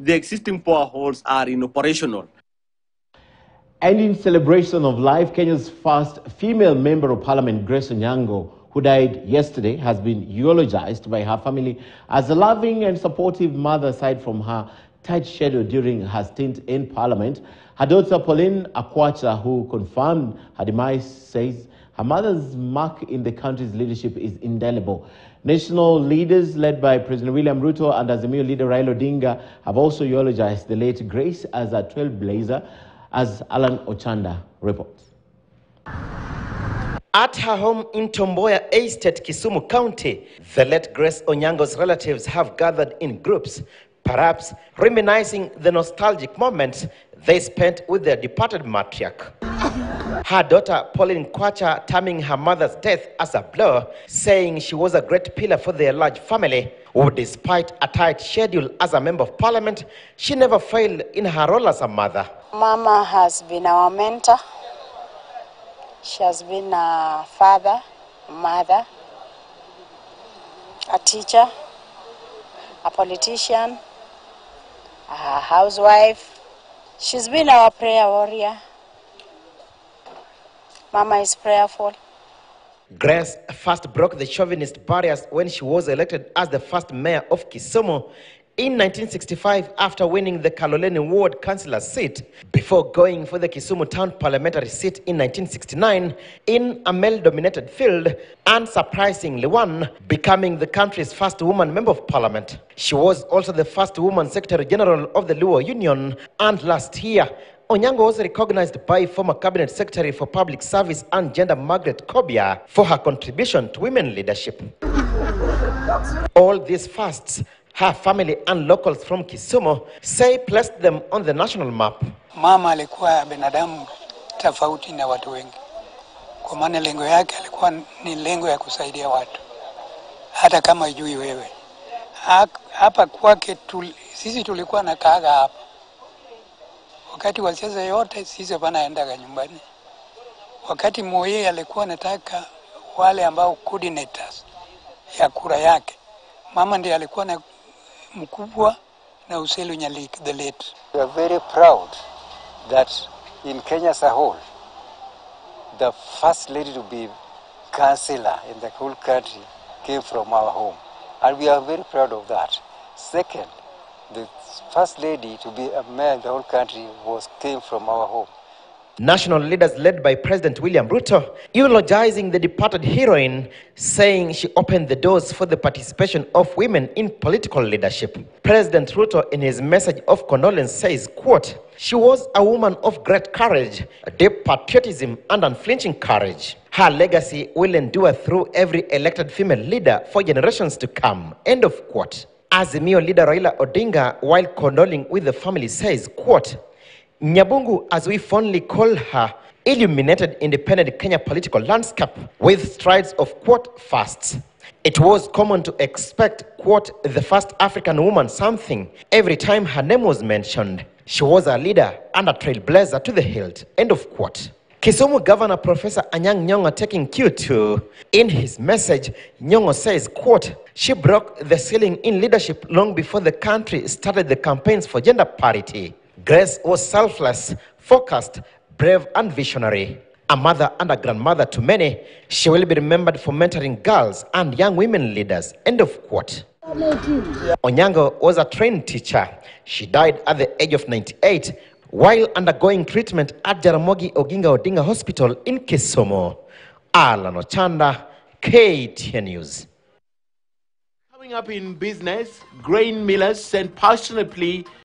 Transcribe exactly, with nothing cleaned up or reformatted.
the existing power holes are inoperational. And in celebration of life, Kenya's first female member of parliament, Grace Onyango, who died yesterday, has been eulogized by her family as a loving and supportive mother aside from her tight schedule during her stint in parliament. Her daughter, Pauline Akwacha, who confirmed her demise, says her mother's mark in the country's leadership is indelible. National leaders led by President William Ruto and Azimio leader Raila Odinga have also eulogized the late Grace as a trailblazer, as Alan Ochanda reports. At her home in Tomboya Estate, Kisumu County, the late Grace Onyango's relatives have gathered in groups, perhaps reminiscing the nostalgic moments they spent with their departed matriarch. Her daughter, Pauline Kwacha, terming her mother's death as a blow, saying she was a great pillar for their large family, who despite a tight schedule as a member of parliament, she never failed in her role as a mother. Mama has been our mentor. She has been a father, a mother, a teacher, a politician, a housewife. She's been our prayer warrior. Mama is prayerful. Grace first broke the chauvinist barriers when she was elected as the first mayor of Kisumu in nineteen sixty-five after winning the Kaloleni Ward councillor seat before going for the Kisumu town parliamentary seat in nineteen sixty-nine in a male-dominated field and surprisingly won, becoming the country's first woman member of parliament. She was also the first woman secretary general of the Luo Union, and last year Onyango was recognized by former Cabinet Secretary for Public Service and Gender Margaret Kobia for her contribution to women leadership. All these firsts, her family and locals from Kisumu say, placed them on the national map. Mama alikuwa binadamu tofauti na watu wengi. Kwa maana lengo yake alikuwa ni lengo ya kusaidia watu. Hata kama hujui wewe. Hapa kwake sisi tulikuwa na kaaga hapa. Wakati wa siasa yote sisi wanaenda nyumbani. Wakati Moi alikuwa anataka wale ambao coordinators ya kura yake, mama ndiye alikuwa na mkubwa na Uselu Nyalik the late. We are very proud that in Kenya as a whole, the first lady to be councillor in the whole country came from our home, and we are very proud of that. Second, the first lady to be a mayor in the whole country was came from our home. National leaders led by President William Ruto eulogizing the departed heroine, saying she opened the doors for the participation of women in political leadership. President Ruto, in his message of condolence, says, quote, "She was a woman of great courage, deep patriotism and unflinching courage. Her legacy will endure through every elected female leader for generations to come." End of quote. Azimio leader Raila Odinga, while condoling with the family, says, quote, "Nyabungu, as we fondly call her, illuminated independent Kenya political landscape with strides of, quote, firsts. It was common to expect, quote, the first African woman something every time her name was mentioned. She was a leader and a trailblazer to the hilt." End of quote. Kisumu Governor Professor Anyang Nyonga taking cue too. In his message, Nyonga says, quote, "She broke the ceiling in leadership long before the country started the campaigns for gender parity. Grace was selfless, focused, brave and visionary. A mother and a grandmother to many, she will be remembered for mentoring girls and young women leaders." End of quote. Onyango was a trained teacher. She died at the age of ninety-eight while undergoing treatment at Jaramogi Oginga Odinga Hospital in Kisumu. Alan Ochanda, K T N News. Coming up in business, grain millers sent passionately